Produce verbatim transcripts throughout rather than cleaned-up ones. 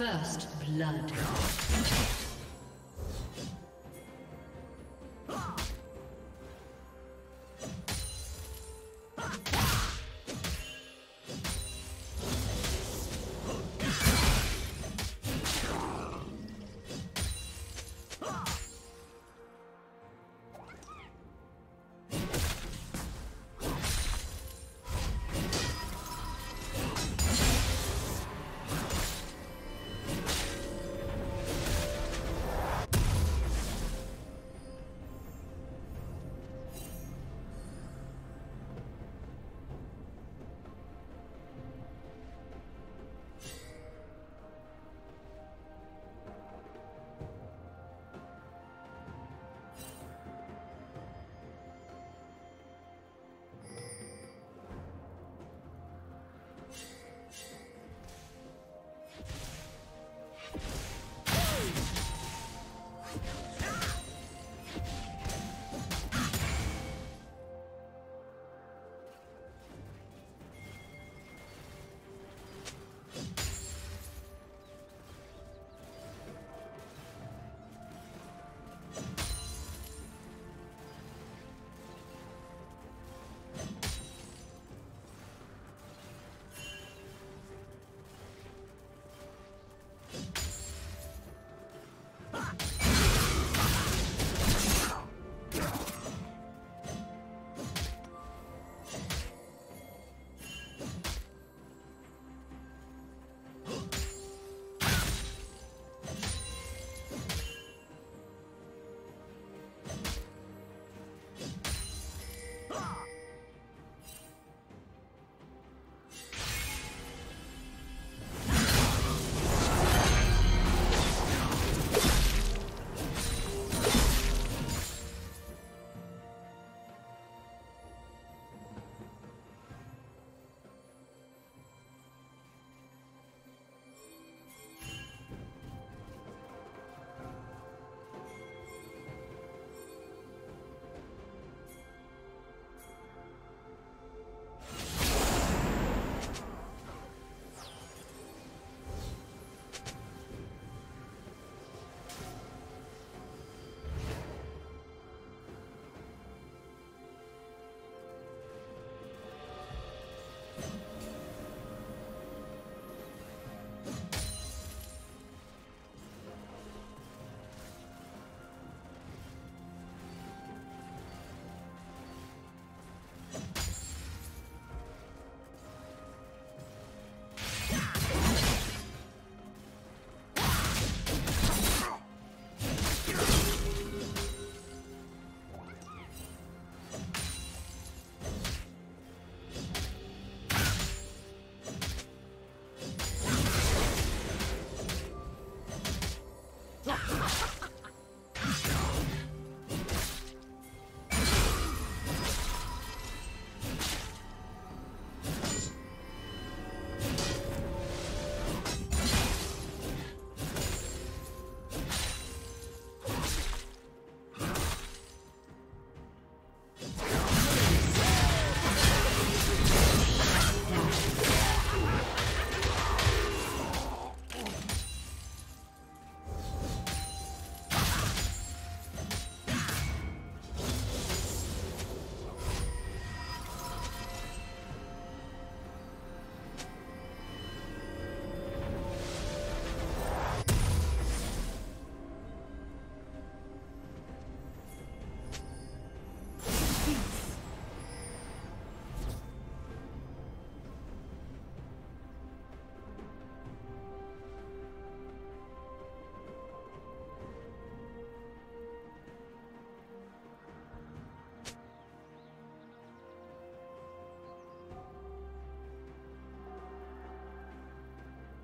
First blood.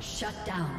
Shut down.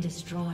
Destroyed.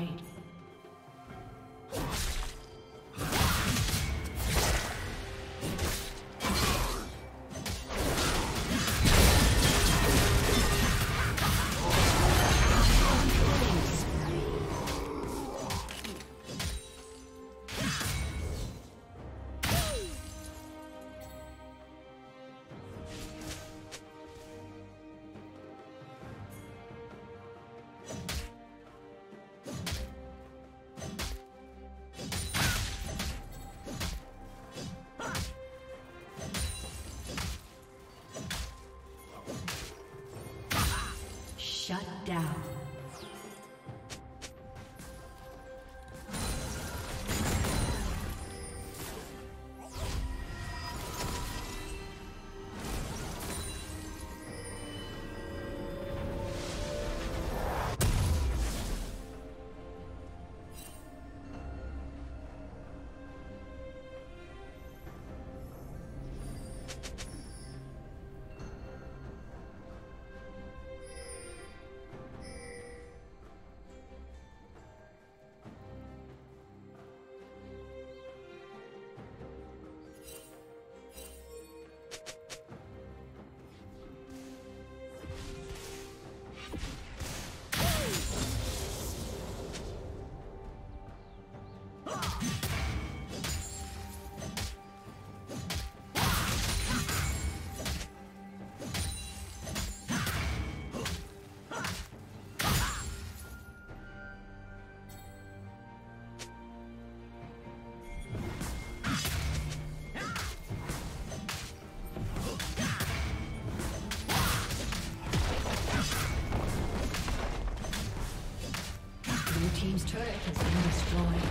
Shut down. turret has been destroyed.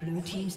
Blue team's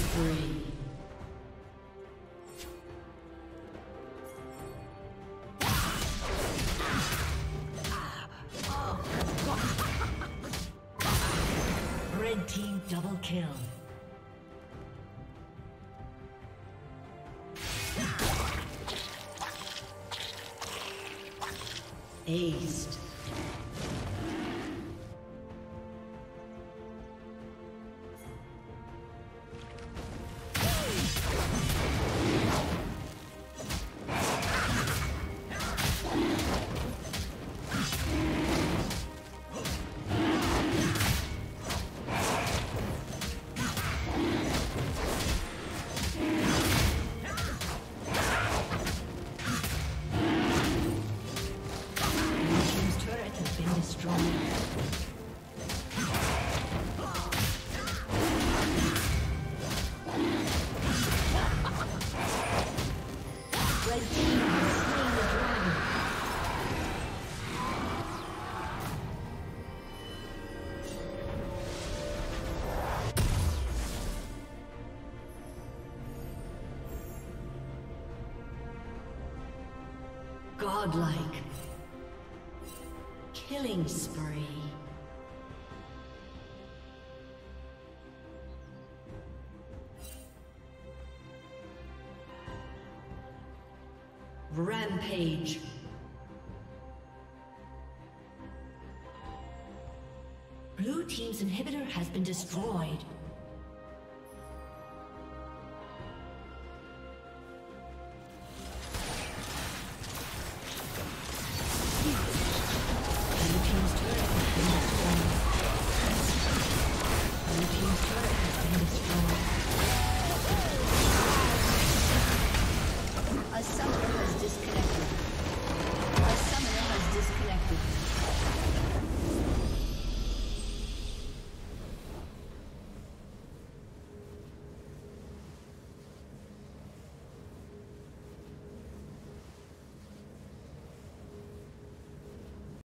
spree. Red team double kill. Aced. Godlike. Killing spree. Rampage. Blue team's inhibitor has been destroyed.